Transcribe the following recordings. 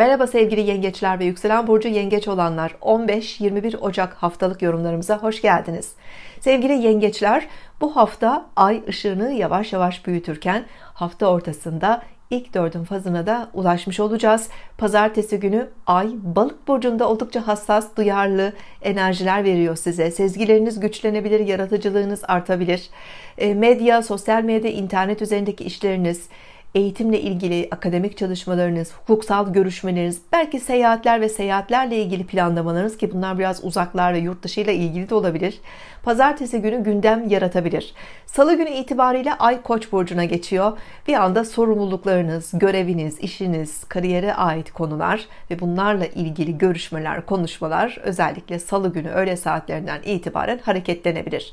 Merhaba sevgili yengeçler ve yükselen burcu yengeç olanlar, 15-21 Ocak haftalık yorumlarımıza hoş geldiniz. Sevgili yengeçler, bu hafta ay ışığını yavaş yavaş büyütürken hafta ortasında ilk dördün fazına da ulaşmış olacağız. Pazartesi günü ay balık burcunda oldukça hassas, duyarlı enerjiler veriyor size. Sezgileriniz güçlenebilir, yaratıcılığınız artabilir. Medya, sosyal medya, internet üzerindeki işleriniz, eğitimle ilgili akademik çalışmalarınız, hukuksal görüşmeleriniz, belki seyahatler ve seyahatlerle ilgili planlamalarınız, ki bunlar biraz uzaklar ve yurt dışı ile ilgili de olabilir. Pazartesi günü gündem yaratabilir. Salı günü itibariyle ay Koç burcuna geçiyor. Bir anda sorumluluklarınız, göreviniz, işiniz, kariyere ait konular ve bunlarla ilgili görüşmeler, konuşmalar özellikle salı günü öğle saatlerinden itibaren hareketlenebilir.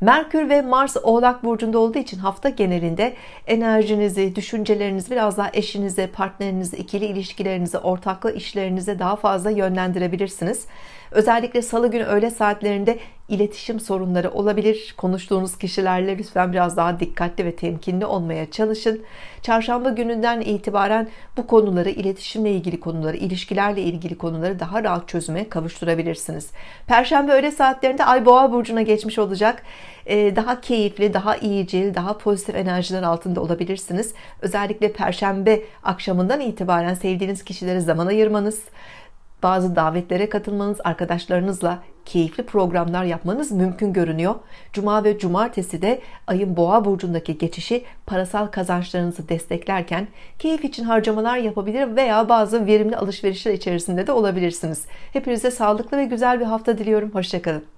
Merkür ve Mars Oğlak burcunda olduğu için hafta genelinde enerjinizi, düşüncelerinizi biraz daha eşinize, partnerinize, ikili ilişkilerinize, ortaklı işlerinize daha fazla yönlendirebilirsiniz. Özellikle salı günü öğle saatlerinde iletişim sorunları olabilir. Konuştuğunuz kişilerle lütfen biraz daha dikkatli ve temkinli olmaya çalışın. Çarşamba gününden itibaren bu konuları, iletişimle ilgili konuları, ilişkilerle ilgili konuları daha rahat çözüme kavuşturabilirsiniz. Perşembe öğle saatlerinde ay Boğa burcuna geçmiş olacak. Daha keyifli, daha iyicil, daha pozitif enerjiler altında olabilirsiniz. Özellikle perşembe akşamından itibaren sevdiğiniz kişilere zaman ayırmanız, bazı davetlere katılmanız, arkadaşlarınızla keyifli programlar yapmanız mümkün görünüyor. Cuma ve cumartesi de ayın Boğa burcundaki geçişi parasal kazançlarınızı desteklerken keyif için harcamalar yapabilir veya bazı verimli alışverişler içerisinde de olabilirsiniz. Hepinize sağlıklı ve güzel bir hafta diliyorum. Hoşça kalın.